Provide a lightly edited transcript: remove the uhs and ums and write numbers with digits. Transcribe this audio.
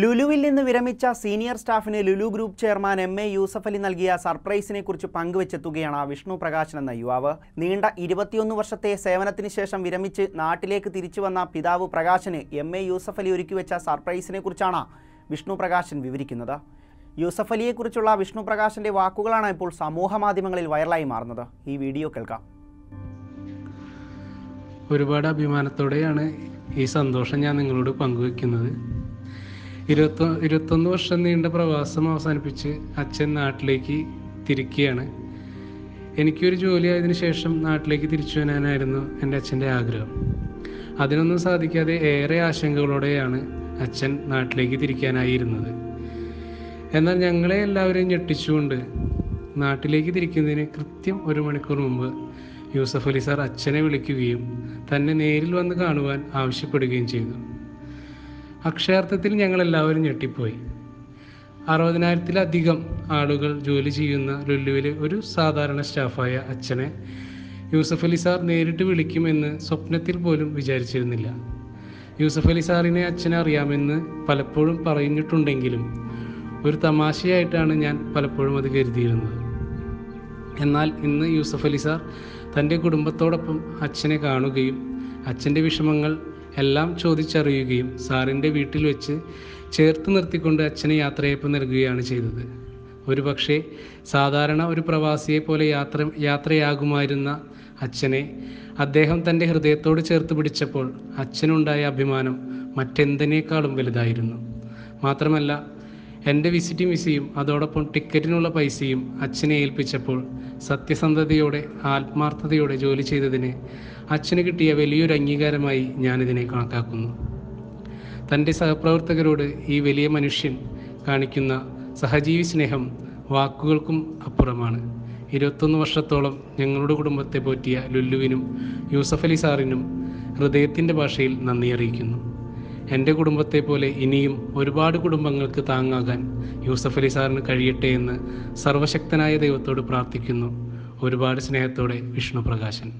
ലുലുവിൽ നിന്ന് വിരമിച്ച സീനിയർ സ്റ്റാഫിന് Lulu group chairman M. A. Yusuffali നൽകിയ സർപ്രൈസിനെ കുറിച്ച് പങ്കുവെച്ചെത്തുകയാണ് വിഷ്ണു പ്രകാശൻ എന്ന യുവാവ്. നീണ്ട 21 വർഷത്തെ സേവനത്തിന് ശേഷം വിരമിച്ച് നാട്ടിലേക്ക് തിരിച്ചു വന്ന പിതാവ് പ്രകാശന് എം. എ. യൂസഫലി ഒരുക്കിവെച്ച സർപ്രൈസിനെ കുറിച്ചാണ് വിഷ്ണു പ്രകാശൻ വിവരിക്കുന്നത്. യൂസഫലിയെക്കുറിച്ചുള്ള വിഷ്ണു പ്രകാശന്റെ വാക്കുകളാണ് ഇപ്പോൾ സമൂഹമാധ്യമങ്ങളിൽ വൈറലായി മാറുന്നത്. ഈ വീഡിയോ കേൾക്കാം. ഒരുപാട് അഭിമാനത്തോടെയാണ് ഈ സന്തോഷം ഞാൻ നിങ്ങളോട് പങ്കുവെക്കുന്നത്. 21 വർഷം നീണ്ട പ്രവാസം അവസാനിപ്പിച്ച് അച്ഛൻ നാട്ടിലേക്ക് തിരിക്കുകയാണ്. എനിക്കൊരു ജോലി ആയതിനു ശേഷം നാട്ടിലേക്ക് തിരിച്ചു വരാനായിരുന്നു എൻ്റെ അച്ഛൻ്റെ ആഗ്രഹം. അതിനൊന്നും സാധിക്കാതെ ഏറെ ആശങ്കകളോടെയാണ് അച്ഛൻ നാട്ടിലേക്ക് തിരിക്കാനായിരുന്നത്. എന്നാൽ ഞങ്ങളെ എല്ലാവരെയും ഞെട്ടിച്ചുകൊണ്ട് നാട്ടിലേക്ക് തിരിക്കുന്നതിന് കൃത്യം 1 മണിക്കൂർ മുമ്പ് യൂസഫലി സാർ അച്ഛനെ വിളിക്കുകയും തന്നെ നേരിൽ വന്ന് കാണുവാൻ ആവശ്യപ്പെടുകയും ചെയ്തു. അക്ഷരാർത്ഥത്തിൽ ഞങ്ങളെല്ലാവരും ഞെട്ടിപ്പോയി. 60,000-ലധികം ആളുകൾ ജോലി ചെയ്യുന്ന ലുലുവിലെ ഒരു സാധാരണ സ്റ്റാഫായ അച്ഛനെ യൂസഫലി സാർ നേരിട്ട് വിളിക്കുമെന്ന് സ്വപ്നത്തിൽ പോലും വിചാരിച്ചിരുന്നില്ല. യൂസഫലി സാറിനെ അച്ഛനെ അറിയാമെന്ന് പലപ്പോഴും പറഞ്ഞിട്ടുണ്ടെങ്കിലും ഒരു തമാശയായിട്ടാണ് ഞാൻ പലപ്പോഴും അത് കരുതിയിരുന്നത്. എന്നാൽ ഇന്ന് യൂസഫലി സാർ തൻ്റെ കുടുംബത്തോടൊപ്പം അച്ഛനെ കാണുകയും അച്ഛൻ്റെ വിഷമങ്ങൾ എല്ലാം ചോദിച്ചറിയുകയും സാറിൻ്റെ വീട്ടിൽ വെച്ച് ചേർത്ത് നിർത്തിക്കൊണ്ട് അച്ഛന് യാത്രയപ്പ് നൽകുകയാണ് ചെയ്തത്. ഒരു പക്ഷേ സാധാരണ ഒരു പ്രവാസിയെ പോലെ യാത്രയാകുമായിരുന്ന അച്ഛനെ അദ്ദേഹം തൻ്റെ ഹൃദയത്തോട് ചേർത്ത് പിടിച്ചപ്പോൾ അച്ഛനുണ്ടായ അഭിമാനം മറ്റെന്തിനേക്കാളും വലുതായിരുന്നു. മാത്രമല്ല എൻ്റെ വിസിറ്റിംഗ് വിസയും അതോടൊപ്പം ടിക്കറ്റിനുള്ള പൈസയും അച്ഛനെ ഏൽപ്പിച്ചപ്പോൾ സത്യസന്ധതയോടെ ആത്മാർത്ഥതയോടെ ജോലി ചെയ്തതിന് അച്ഛന് കിട്ടിയ വലിയൊരു അംഗീകാരമായി ഞാനിതിനെ കണക്കാക്കുന്നു. തൻ്റെ സഹപ്രവർത്തകരോട് ഈ വലിയ മനുഷ്യൻ കാണിക്കുന്ന സഹജീവി സ്നേഹം വാക്കുകൾക്കും അപ്പുറമാണ്. 21 വർഷത്തോളം ഞങ്ങളുടെ കുടുംബത്തെ പോറ്റിയ ലുല്ലുവിനും യൂസഫലി സാറിനും ഹൃദയത്തിൻ്റെ ഭാഷയിൽ നന്ദി അറിയിക്കുന്നു. എൻ്റെ കുടുംബത്തെ പോലെ ഇനിയും ഒരുപാട് കുടുംബങ്ങൾക്ക് താങ്ങാകാൻ യൂസഫലി സാറിന് കഴിയട്ടെ എന്ന് സർവശക്തനായ ദൈവത്തോട് പ്രാർത്ഥിക്കുന്നു. ഒരുപാട് സ്നേഹത്തോടെ, വിഷ്ണു പ്രകാശൻ.